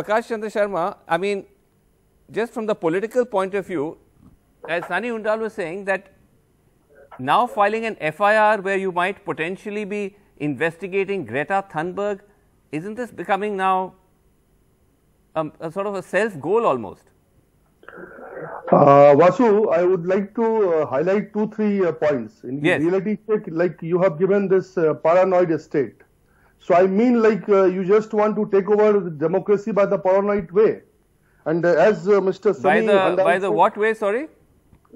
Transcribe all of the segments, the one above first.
Prakash Chandra Sharma, I mean, just from the political point of view, as Sunny Undal was saying, that now filing an FIR where you might potentially be investigating Greta Thunberg, isn't this becoming now a sort of a self-goal almost? Vasu, I would like to highlight two, three points. In reality check, like you have given this paranoid state. So I mean, like you just want to take over the democracy by the paranoid way, and as Mr. Sunny by the what way? Sorry.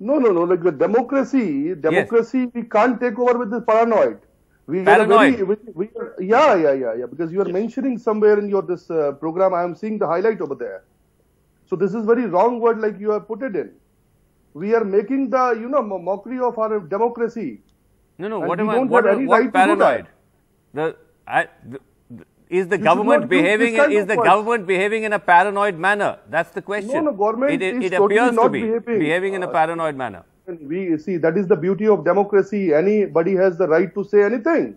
No. Like the democracy, yes. We can't take over with the paranoid. We are, because you are mentioning somewhere in your this program. I am seeing the highlight over there. So this is very wrong word, like you have put it in. We are making the mockery of our democracy. No. What am I? What paranoid? Is the government behaving? Is the government behaving in a paranoid manner? That's the question. No, government it appears to be behaving in a paranoid manner. We see that is the beauty of democracy. Anybody has the right to say anything,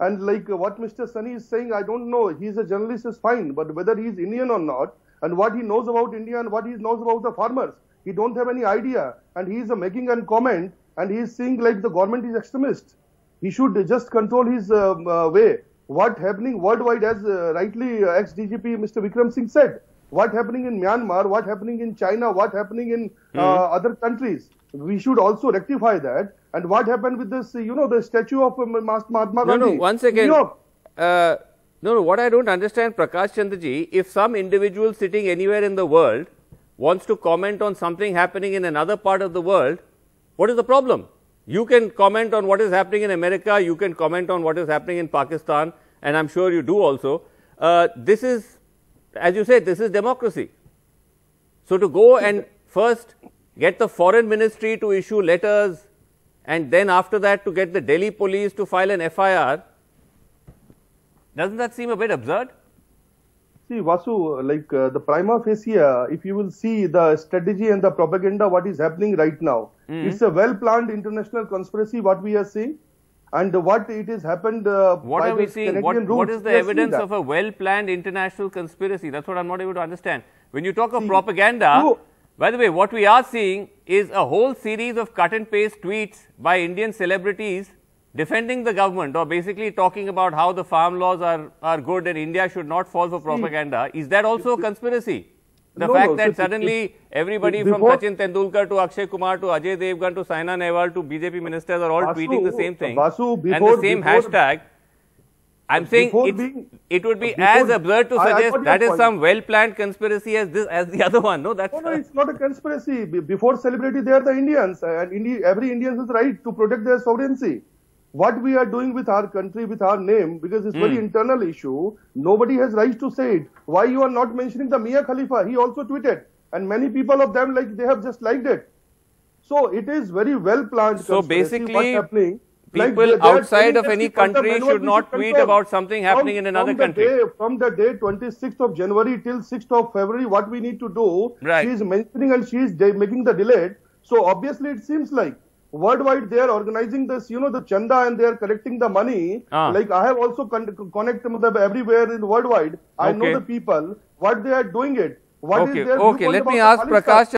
and like what Mr. Sunny is saying, I don't know. He's a journalist, is fine, but whether he's Indian or not, and what he knows about India and what he knows about the farmers, he don't have any idea, and he is making a comment, and he is saying like the government is extremist. He should just control his way. What happening worldwide, as rightly ex-DGP Mr. Vikram Singh said, what happening in Myanmar, what happening in China, what happening in other countries. We should also rectify that. And what happened with this, the statue of Mahatma Gandhi. No, once again, what I don't understand, Prakash Chandraji, if some individual sitting anywhere in the world wants to comment on something happening in another part of the world, what is the problem? You can comment on what is happening in America, you can comment on what is happening in Pakistan, and I'm sure you do also. This is, as you said, this is democracy. So to go and first get the foreign ministry to issue letters, and then after that to get the Delhi police to file an FIR, doesn't that seem a bit absurd? See, Vasu, like the prima facie, if you will see the strategy and the propaganda, what is happening right now, it's a well-planned international conspiracy, what we are seeing, and what it has happened. What are we seeing? What is the evidence of a well-planned international conspiracy? That's what I'm not able to understand. When you talk of propaganda, by the way, what we are seeing is a whole series of cut-and-paste tweets by Indian celebrities defending the government, or basically talking about how the farm laws are good and India should not fall for propaganda. Is that also a conspiracy? The fact that suddenly everybody from Sachin Tendulkar to Akshay Kumar to Ajay Devgan to Saina Nehwal to BJP ministers are all tweeting the same thing and the same hashtag. I'm saying it would be as absurd to suggest that is some well-planned conspiracy as the other one. No, that's no, it's not a conspiracy. Before celebrity, they are the Indians, and every Indian is right to protect their sovereignty. What we are doing with our country, with our name, because it's very internal issue. Nobody has right to say it. Why you are not mentioning the Mia Khalifa? He also tweeted, and many people of them like they have just liked it. So it is very well planned. So basically, people like, outside of any country should not tweet about something happening in another country. From the day 26th of January till 6th of February, what we need to do, she is mentioning and she is making the delay. So obviously, it seems like worldwide, they are organizing this, the chanda, and they are collecting the money. Like I have also connected with them everywhere in worldwide. I know the people, what they are doing it. What is their. Okay, let me ask Prakash.